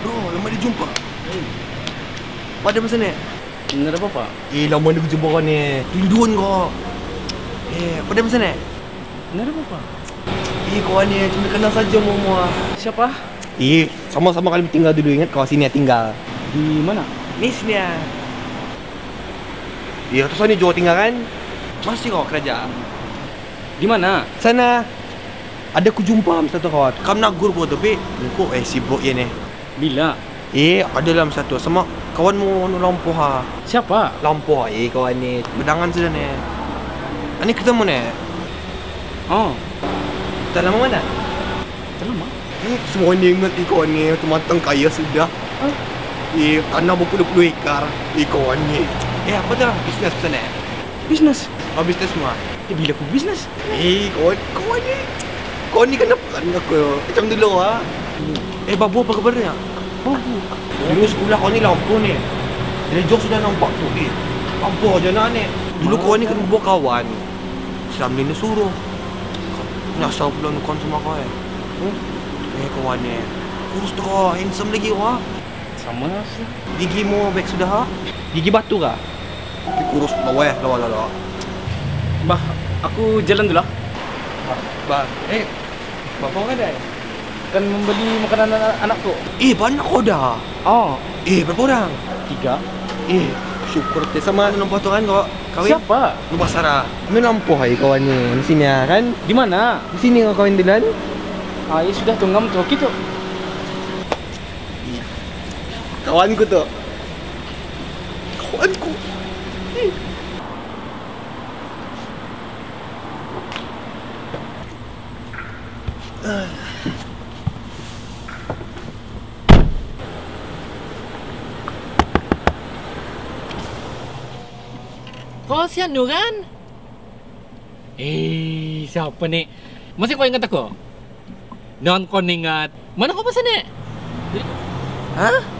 Bro, lama dia jumpa. Kau ada pasal ni? Nak ada apa? Lama dia jumpa kau ni. Rinduan kau. Kau ada pasal ni? Nak ada apa? Kau ni cuma kenal saja semua. Siapa? Sama-sama kali tinggal dulu. Ingat kau sini tinggal. Di mana? Ni sini lah. Terus kau ni jauh tinggal kan? Masih kau kerja? Di mana? Sana. Ada ku jumpa masa tu kau. Kamu nak gur kau tapi kau sibuk ya ni. Bila? Ada lah masa tu sama kawan mu Lampoh ha. Siapa? Lampoh kawan ni. Bedangan sudah ni. Ani ketemu ni. Oh. Tak lama mana? Tak lama. Semua ni ingat kawan ni tu matang kaya sudah. Huh? Tanah berpuluh-puluh hektar kawan ni. Apa tu? Bisnes tu ni. Bisnes? Oh bisnes semua. Bila aku bisnes? Kawan ni. Kau ni kenapa kan aku? Macam dulu lah. Babu apa kabarnya? Babu. Dulu sekolah kau ni Lampoh ni. Dari jauh sudah nampak tu. Lampoh je nak ni. Dulu kau ni kena buat kawan. Selama ni suruh. Nyasar pula nukon semua kau kawan ni. Kurus tu kau, handsome lagi kau. Sama lah. Gigi mu baik sudah ha? Gigi batu kah? Tapi kurus lawai lah. Bah, aku jalan dulu lah. Bah, Bapak kau ada? Kan membeli makanan anak tu. Banyak kau dah. Oh. Berapa orang? 3. Syukur tak sama nampak tu kan kau. Kawin? Siapa? Nampak Sarah. Kamu nampak kawan ni. Di sini lah kan? Di mana? Di sini kau kawin dengan? Sudah tunggam tu gitu. Kawanku tu. Kawanku. Kau siap Nuran? Siapa ni? Masih kau ingat aku? Non kau ingat. Mana kau pasal ni? Ha?